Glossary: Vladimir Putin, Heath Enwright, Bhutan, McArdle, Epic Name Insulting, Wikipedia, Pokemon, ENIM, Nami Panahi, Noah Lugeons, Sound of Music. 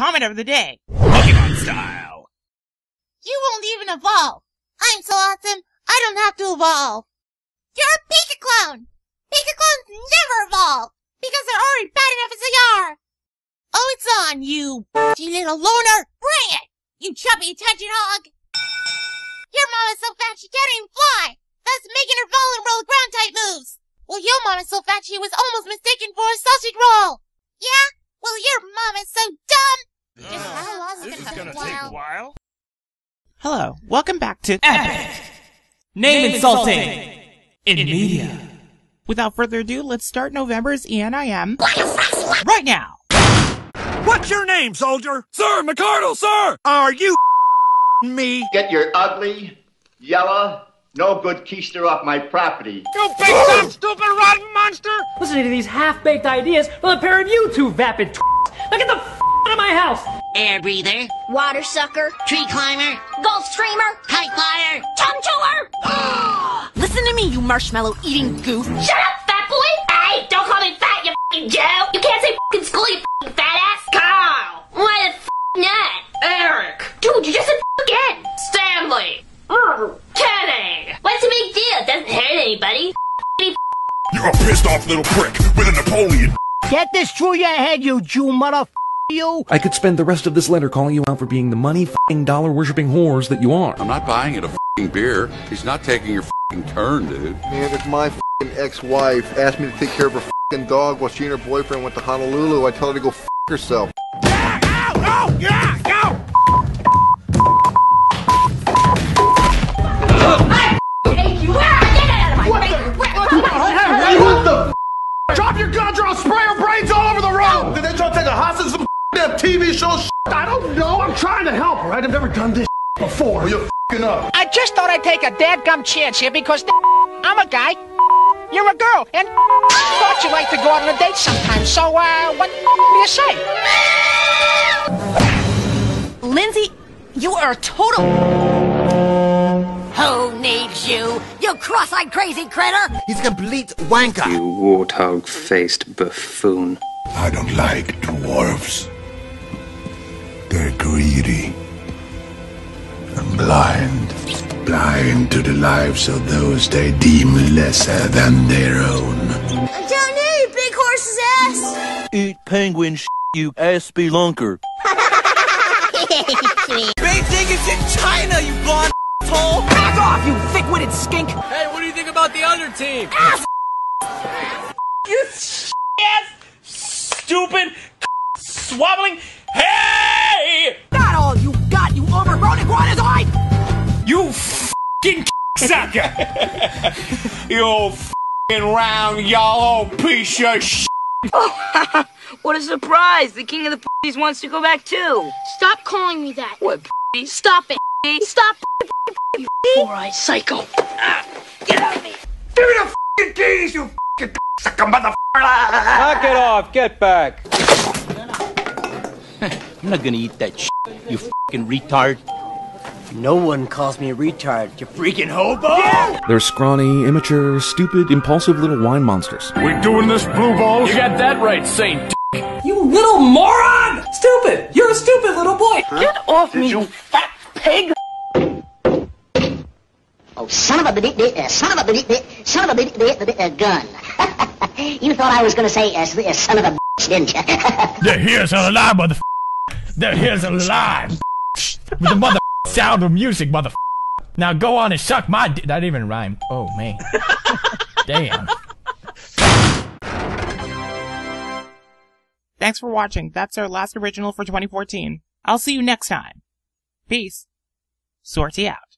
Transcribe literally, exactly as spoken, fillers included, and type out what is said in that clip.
comment of the day. Pokemon style. You won't even evolve. I'm so awesome, I don't have to evolve. You're a Pika clone. Pika clones never evolve because they're already bad enough as they are. Oh, it's on you, you little loner. Bring it, you chubby attention hog. Your mama's so fat she can't even fly. That's making her fall and roll ground type moves. Well, your mama's so fat she was almost mistaken for a sausage roll. Yeah? Well, your mama's so dumb. Uh, Just how long this is it gonna, gonna take a while? Hello, welcome back to Epic Name Insulting in Media. Without further ado, let's start November's E N I M right now. What's your name, soldier? Sir McArdle, sir! Are you me? Get your ugly, yellow, no good keister off my property. You big dumb, stupid, rotten monster! Listening to these half-baked ideas from a pair of you two vapid twats. Now get the f*** out of my house! Air breather. Water sucker. Tree climber. Gulf streamer. Kite flyer. Tongue chewer! Listen to me, you marshmallow-eating goof. Shut up, fat boy! Hey, don't call me fat, you f***ing Joe! You can't say f***ing school, you f***ing fat ass! Carl! Why the f*** not? Eric! Dude, you just said f*** again! Stanley! Mm, kidding! What's the big deal? It doesn't hurt anybody. You're a pissed off little prick with a Napoleon. Get this through your head, you Jew mother you. I could spend the rest of this letter calling you out for being the money f***ing dollar worshipping whores that you are. I'm not buying it a f***ing beer. He's not taking your f***ing turn, dude. Man, if my f***ing ex-wife asked me to take care of her f***ing dog while she and her boyfriend went to Honolulu, I'd tell her to go f*** herself. Yeah! Ow! Ow! Yeah! Go! Drop your guns or I'll spray your brains all over the road! Did they try to take a hostage some damn T V show shit? I don't know, I'm trying to help, right? I've never done this before. Well, you're f***ing up. I just thought I'd take a dadgum chance here because I'm a guy, you're a girl, and I thought you like to go out on a date sometime, so uh, what do you say? Lindsay, you are a total... Who needs you, you cross-eyed crazy critter? He's a complete wanker. You warthog-faced buffoon. I don't like dwarves. They're greedy. And blind. Blind to the lives of those they deem lesser than their own. I'm telling you, you big horse's ass! Eat penguin sh**, you ass spelunker. Beijing is in China, you blonde hole. Back off, you thick-witted skink! Hey, what do you think about the other team? Ass! You ass, stupid, swabbling. Hey! Not all you got, you overgrown iguanazoid! You fucking sucker! You fucking round yellow piece of shit! Oh, what a surprise! The king of the p***ies wants to go back too. Stop calling me that. What p***y? Stop it. Stop, you four-eyed psycho! Ah, get out of me! Give me the f***ing keys, you f***ing sucker motherfucker! Knock it off! Get back! I'm not gonna eat that shit, you f***ing retard. No one calls me a retard, you freaking hobo! Yeah. They're scrawny, immature, stupid, impulsive little wine monsters. We're doing this, blue balls! You got that right, Saint Dick! You little moron! Stupid! You're a stupid little boy! Huh? Get off Did me, you fat... pig! Oh, son of a bit, uh, son of a bit, son of a bit, a uh, gun. You thought I was gonna say uh, son of a bitch, didn't you? The here's a lie, mother. The here's a lie. With the mother sound of music, mother. Now go on and suck my. D that even rhyme. Oh man. Damn. Thanks for watching. That's our last original for twenty fourteen. I'll see you next time. Peace. Sortie out.